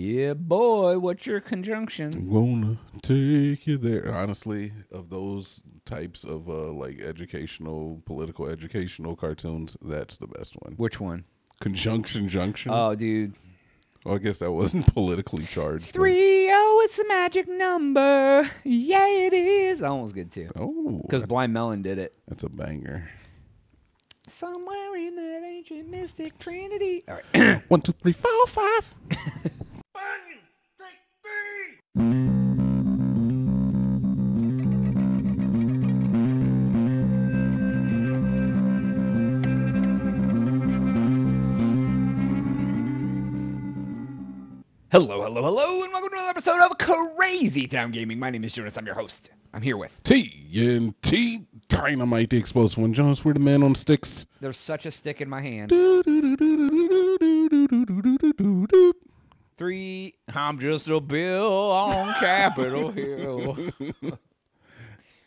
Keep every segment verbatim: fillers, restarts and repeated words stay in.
Yeah, boy, what's your conjunction? I'm gonna take you there. Honestly, of those types of uh, like educational, political, educational cartoons, that's the best one. Which one? Conjunction Junction. Oh, dude. Well, I guess that wasn't politically charged. Three, but... oh, it's a magic number. Yeah, it is. I almost good, too. Oh. Because Blind Melon did it. That's a banger. Somewhere in that ancient mystic trinity. All right. One, two, three, four, five. One, two, three. Hello, hello, hello, and welcome to another episode of Crazy Town Gaming. My name is Jonaas. I'm your host. I'm here with... T N T Dynamite, the explosive one. Jonaas, we're the man on sticks. There's such a stick in my hand. Three, I'm just a bill on Capitol Hill.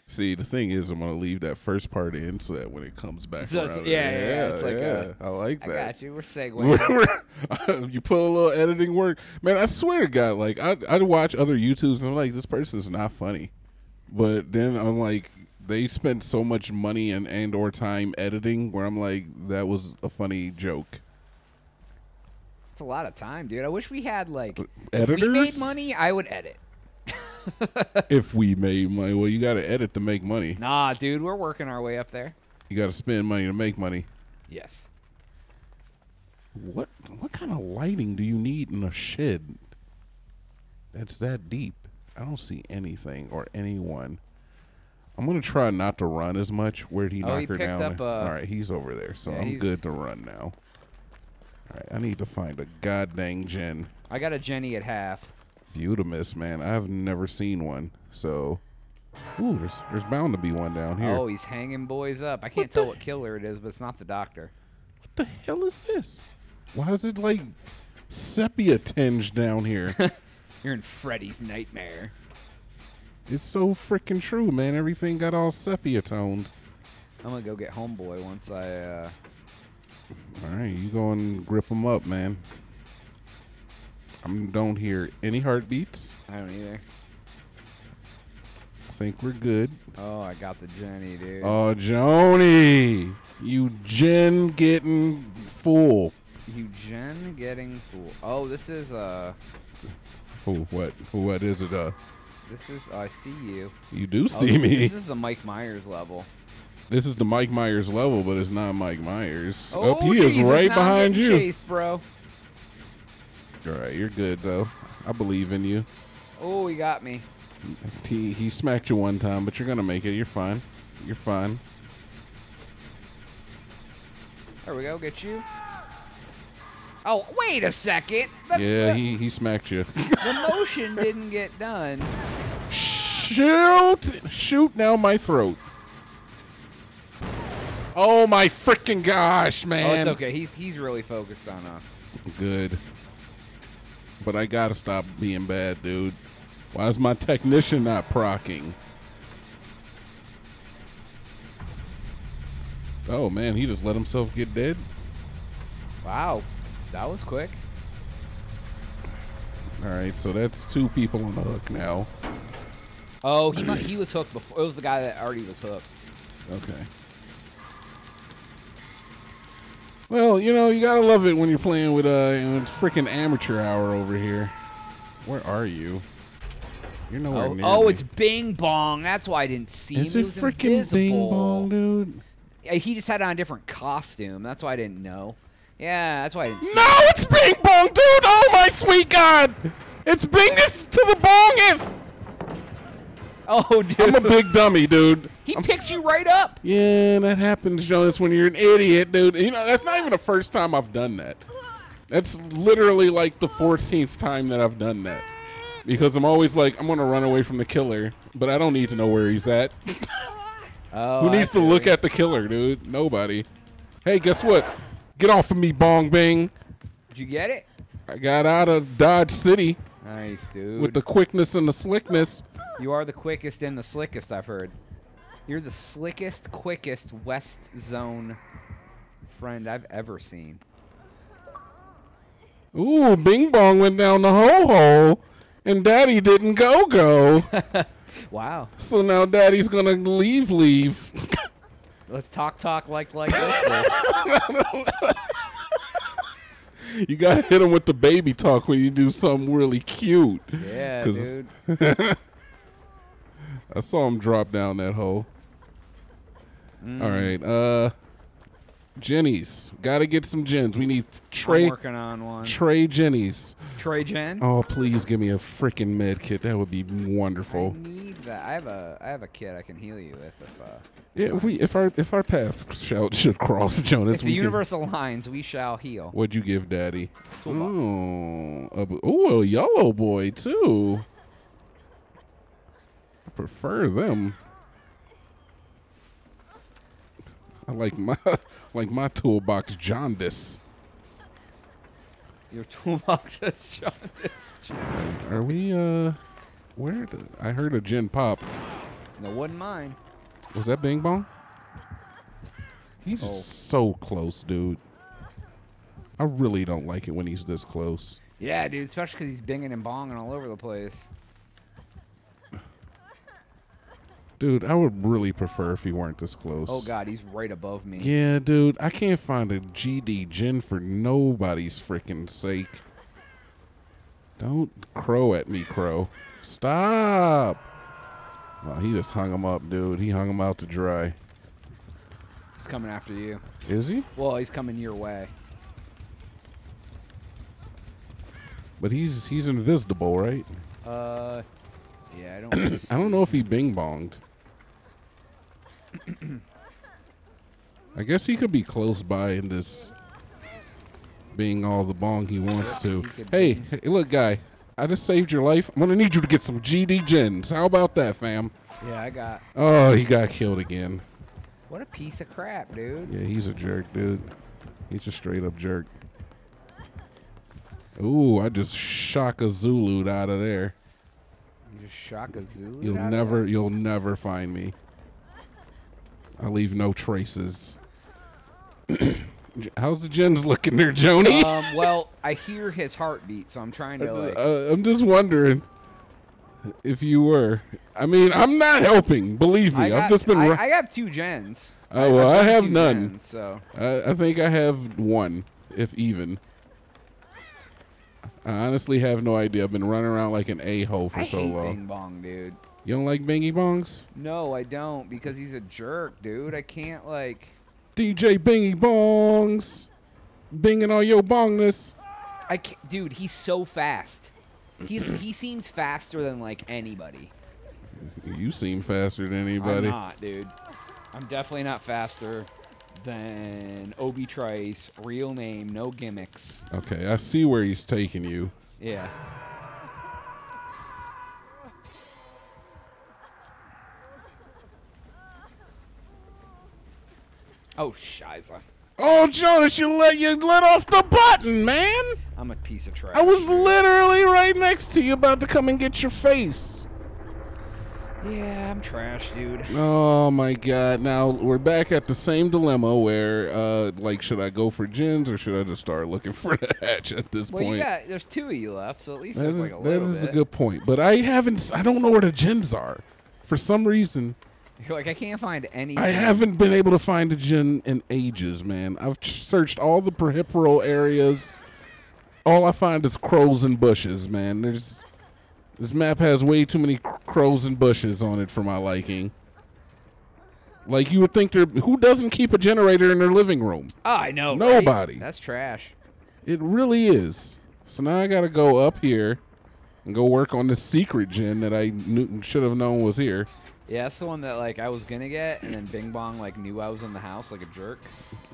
See, the thing is, I'm going to leave that first part in so that when it comes back so around. Yeah, yeah, yeah. yeah, it's like yeah. A, I like that. I got you. We're segueing. You put a little editing work. Man, I swear to God, like, I'd, I'd watch other YouTubes, and I'm like, this person's not funny. But then I'm like, they spent so much money and, and or time editing where I'm like, that was a funny joke. It's a lot of time, dude. I wish we had, like, editors? If we made money, I would edit. If we made money, well, you got to edit to make money. Nah, dude, we're working our way up there. You got to spend money to make money. Yes. What what kind of lighting do you need in a shed that's that deep? I don't see anything or anyone. I'm gonna try not to run as much. Where'd he oh, knock he her down? Up, uh, All right, he's over there, so yeah, I'm he's... good to run now. All right, I need to find a goddamn Jen. I got a Jenny at half. Beautimus, man. I've never seen one. So, ooh, there's, there's bound to be one down here. Oh, he's hanging boys up. I can't what tell what killer it is, but it's not the doctor. What the hell is this? Why is it, like, sepia tinged down here? You're in Freddy's nightmare. It's so freaking true, man. Everything got all sepia toned. I'm going to go get homeboy once I, uh... All right, you go and grip him up, man. I don't hear any heartbeats. I don't either. I think we're good. Oh, I got the Jenny, dude. Oh, Joni! You Jen getting fool. You Jen getting fool. Oh, this is, uh... Oh, what? What is it, uh? This is, uh, I see you. You do see oh, me. This is the Mike Myers level. This is the Mike Myers level, but it's not Mike Myers. Oh, oh he geez, is right behind you. Chased, bro. All right, you're good, though. I believe in you. Oh, he got me. He, he smacked you one time, but you're going to make it. You're fine. You're fine. There we go. Get you. Oh, wait a second. The, yeah, the, he, he smacked you. The motion didn't get done. Shoot. Shoot now my throat. Oh, my freaking gosh, man. Oh, it's okay. He's, he's really focused on us. Good. But I gotta stop being bad, dude. Why is my technician not procking? Oh, man, he just let himself get dead? Wow, that was quick. All right, so that's two people on the hook now. Oh, he, might, he was hooked before. It was the guy that already was hooked. Okay. Well, you know, you gotta love it when you're playing with a uh, you know, freaking amateur hour over here. Where are you? You're nowhere oh, near Oh, me. It's Bing Bong. That's why I didn't see him. Is it freaking Bing Bong, dude? He just had on a different costume. That's why I didn't know. Yeah, that's why I didn't see No, him. It's Bing Bong, dude! Oh, my sweet God! It's Bingus to the Bongus! Oh, dude. I'm a big dummy, dude. He I'm picked you right up. Yeah, that happens, Jonas, when you're an idiot, dude. You know, that's not even the first time I've done that. That's literally like the fourteenth time that I've done that. Because I'm always like, I'm going to run away from the killer, but I don't need to know where he's at. Oh, who needs to look at the killer, dude? Nobody. Hey, guess what? Get off of me, Bong Bing. Did you get it? I got out of Dodge City. Nice, dude. With the quickness and the slickness. You are the quickest and the slickest, I've heard. You're the slickest, quickest West Zone friend I've ever seen. Ooh, Bing Bong went down the hole hole, and Daddy didn't go go. Wow. So now Daddy's going to leave leave. Let's talk talk like like this. You got to hit him with the baby talk when you do something really cute. Yeah, dude. I saw him drop down that hole. Mm. All right. Uh, Jenny's. Got to get some gins. We need Trey. I'm working on one. Trey Jenny's. Trey Jen? Oh, please give me a freaking med kit. That would be wonderful. I need that. I have a I have a kit I can heal you with if uh Yeah, if we if our if our paths shall should cross, Jonas. If the universe aligns, we shall heal. What'd you give Daddy? Oh, a, ooh, a yellow boy too. I prefer them. I like my like my toolbox jaundice. Your toolbox is jaundice. Jesus Christ. Are we uh? Where the? I heard a gin pop. No, wasn't mine. Was that Bing Bong? He's oh. just so close, dude. I really don't like it when he's this close. Yeah, dude, especially because he's binging and bonging all over the place. Dude, I would really prefer if he weren't this close. Oh, God, he's right above me. Yeah, dude, I can't find a G D gin for nobody's freaking sake. Don't crow at me, Crow. Stop. Wow, he just hung him up, dude. He hung him out to dry. He's coming after you. Is he? Well, he's coming your way. But he's he's invisible, right? Uh, yeah, I don't. I don't know if he Bing Bonged. I guess he could be close by in this, being all the bong he wants to. He hey, hey, look, guy. I just saved your life. I'm going to need you to get some G D gins. How about that, fam? Yeah, I got. Oh, he got killed again. What a piece of crap, dude. Yeah, he's a jerk, dude. He's a straight-up jerk. Ooh, I just Shaka Zulu'd out of there. You just Shaka Zulu'd you'll out never, of there? You'll never find me. I leave no traces. How's the gins looking there, Joni? Um, well, I hear his heartbeat, so I'm trying to. Like... Uh, I'm just wondering if you were. I mean, I'm not helping. Believe me, got, I've just been. I, I have two gens. Oh, I well, I have none. Gens, so I, I think I have one, if even. I honestly have no idea. I've been running around like an a-hole for I so hate long. Bing Bong, dude. You don't like Bingy Bongs? No, I don't, because he's a jerk, dude. I can't like. D J Bingy Bongs, binging all your bongness. I can't, dude, he's so fast. He's, he seems faster than like anybody. You seem faster than anybody. I'm not, dude. I'm definitely not faster than Obi Trice. Real name, no gimmicks. Okay, I see where he's taking you. Yeah. Oh, Shiza. Oh, Jonas, you let you let off the button, man. I'm a piece of trash. I was literally right next to you about to come and get your face. Yeah, I'm trash, dude. Oh, my God. Now, we're back at the same dilemma where, uh, like, should I go for gins or should I just start looking for the hatch at this well, point? Well, yeah, there's two of you left, so at least that there's, is, like, a that little That is bit. a good point. But I haven't, I don't know where the gins are. For some reason... You're like, I can't find any. I haven't been able to find a gin in ages, man. I've searched all the peripheral areas. All I find is crows and bushes, man. There's this map has way too many cr crows and bushes on it for my liking. Like, you would think there. Who doesn't keep a generator in their living room? Oh, I know. Nobody. Right? That's trash. It really is. So now I got to go up here and go work on this secret gin that I knew, should have known was here. Yeah, that's the one that, like, I was going to get, and then Bing Bong, like, knew I was in the house like a jerk.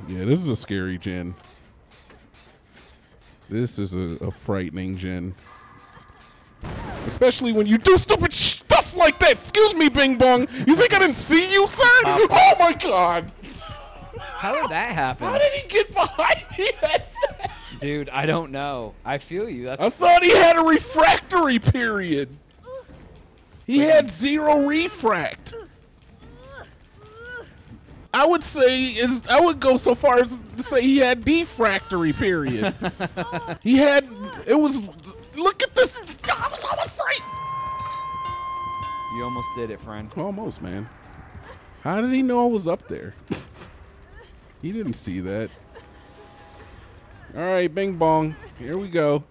Yeah, this is a scary gin. This is a, a frightening gin. Especially when you do stupid stuff like that. Excuse me, Bing Bong. You think I didn't see you, son? Uh, oh, my God. How did that happen? How did he get behind me? Dude, I don't know. I feel you. That's I thought he had a refractory period. He had zero refract. I would say is I would go so far as to say he had defractory period. He had it was. Look at this. I was almost right. You almost did it, friend. Almost, man. How did he know I was up there? He didn't see that. All right, Bing Bong. Here we go.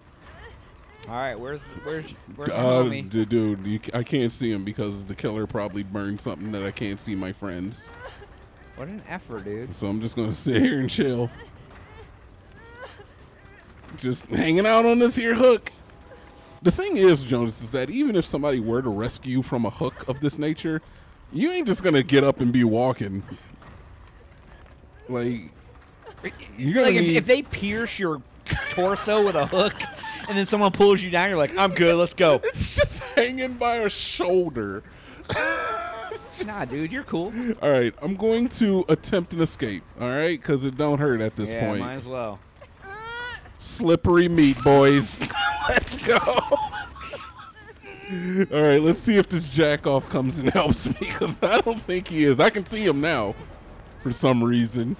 All right, where's the, where's where's uh, the homie? Dude, you, I can't see him because the killer probably burned something that I can't see my friends. What an effort, dude. So I'm just gonna sit here and chill. Just hanging out on this here hook. The thing is, Jonas, is that even if somebody were to rescue you from a hook of this nature, you ain't just gonna get up and be walking. Like, you're gonna like if, if they pierce your torso with a hook, and then someone pulls you down, you're like, I'm good, let's go. It's just hanging by a shoulder. Nah, dude, you're cool. All right, I'm going to attempt an escape, all right? Because it don't hurt at this yeah, point. Yeah, might as well. Slippery meat, boys. Let's go. All right, let's see if this jack-off comes and helps me, because I don't think he is. I can see him now for some reason.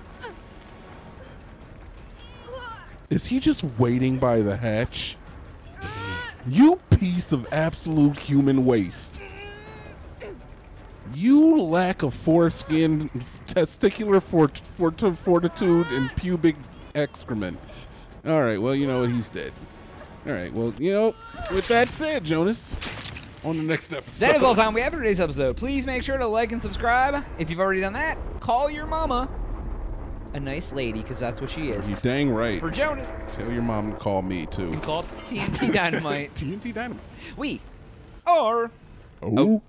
Is he just waiting by the hatch? You piece of absolute human waste. You lack of foreskin, testicular fort fort fortitude, and pubic excrement. All right, well, you know what? He's dead. All right, well, you know, with that said, Jonas, on the next episode. That is all the time we have for today's episode. Please make sure to like and subscribe. If you've already done that, call your mama a nice lady, because that's what she is. You dang right. For Jonas. Tell your mom to call me, too. And call T N T Dynamite. T N T Dynamite. We are... Oh. Oh.